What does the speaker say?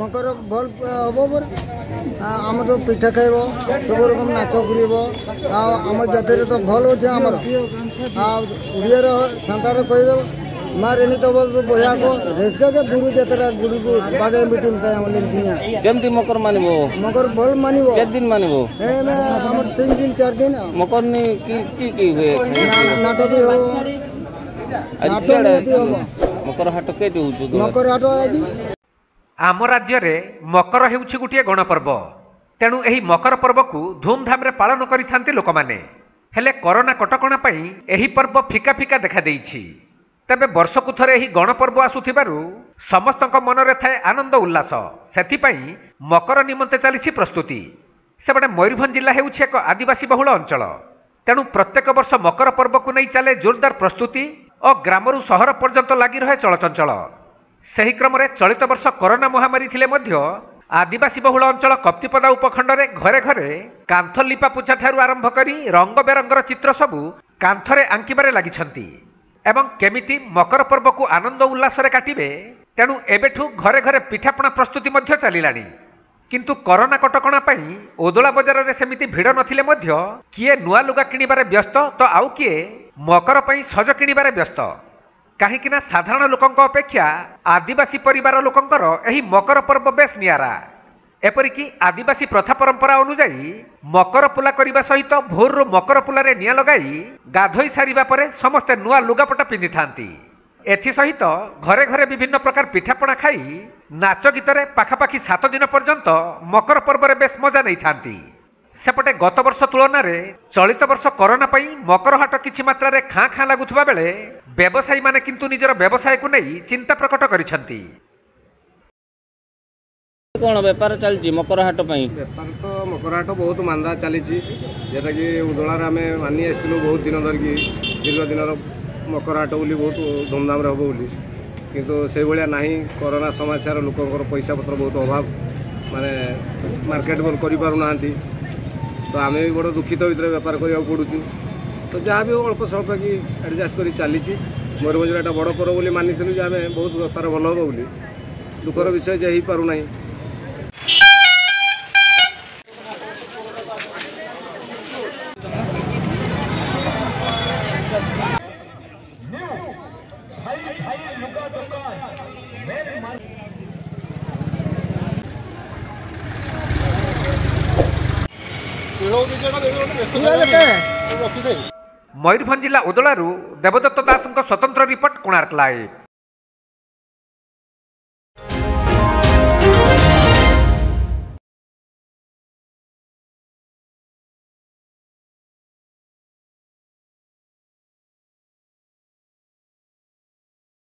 मकर भल हम पूरा आम तो पिठा खाइब सब रकम नाच कर आम जातिर तो भल अच्छे आमर आड़िया सांतार कहीदेव मार एनी तो बोल बढ़िया को रेसका के गुरु जतरा गुरु को बागे मीटिंग का हम लिखिया केमती मकर मानिबो मकर भल मानिबो के दिन मानिबो ए मैं हमर 3 दिन 4 दिन मकर ने की की की होए नाटक हो नाटक हो मकर हाट के देउ जो मकर हाट आदि आम राज्य रे मकर हेउछि गुटिए गणपर्व तेनु एही मकर पर्व को धूमधाम रे पालन करिथांते लोक माने हेले कोरोना कटकणा पई एही पर्व फिका फिका देखा देइछि तेबे वर्षकु थरे एही गणपर्व आसुथिबारु समस्तक मनरे थाए आनंद उल्लास सेथिपाई मकर निमंते चालिछि प्रस्तुति सेबडे मयूरभंज जिला हेउछि एक आदिवासी बहुल अंचल तेणु प्रत्येक वर्ष मकर पर्व को नै चाले जोरदार प्रस्तुति और ग्रामरु सहर पर्यंत लागि रहे चलचंचल सेही क्रम रे चलित वर्ष कोरोना महामारी थिले मध्य आदिवासी बहुल अंचल कप्तिपदा उपखंडरे घरे घरे कांथ लिपा पूजा ठारु आरंभ करी रंग बेरंगर चित्र सबु कांथरे आंकिबारे लागिछंती एवं केमिति मकर पर्व को आनंद उल्लास रे काटिबे तेणु एबेठू घरे घरे पिठापणा प्रस्तुति मध्य चलिलाणी किंतु कोरोना कटकणा पई ओदोला बाजार रे सेमिति भीड़ नथिले मध्य किए नुआ लुगा किणिबारे व्यस्त तो आउ किए मकर पई सज किणिबारे व्यस्त काहेकि ना साधारण लोकंक अपेक्षा आदिवासी परिवार लोकंकर एही मकर पर्व बेस नियारा एपरिकी आदिवासी प्रथा परंपरा अनुजाई मकर पुला करिबा सहित भोर मकर पुलार निया लगाई गाधोई सारिबा परे समस्ते नुआ लुगापटा पिंधि थांती एथि सहित घरे घरे विभिन्न प्रकार पिठापणा खाई नाच गीतरे पाखापाखी 7 दिन पर्यंत मकर पर्वरे बेस मजा नै थांती सेपटे गत वर्ष तुलन चलित वर्ष कोरोना पई मकर हाट किछि मात्रा रे खाँ खाँ लागुथबा बेले व्यवसायी माने किंतु निजर व्यवसाय को नै चिंता प्रकट करिसंती कौन बेपार चलती मकर हाट बेपार तो मकर हाट बहुत मांदा चली जेटा कि उदोला आम मानी आसलू बहुत दिन धरिकी दीर्घ दिन मकर हाट बोली बहुत धूमधाम हम बोली किंतु से भाया ना कोरोना समस्या लोक पैसा पत्र बहुत अभाव माने मार्केट कर तो आम भी बड़ा दुखित भाई बेपार करा पड़ू तो जहाँ भी अल्प स्वल्प कि एडजस्ट कर चली मयूरभंज एक बड़ पर्व बोली मानी आम बहुत बेपार भल हम बोली दुखर विषय जे हो पारना मयूरभंज जिला उदलारू देवदत्त दासंको स्वतंत्र रिपोर्ट कोणार्क लाइव।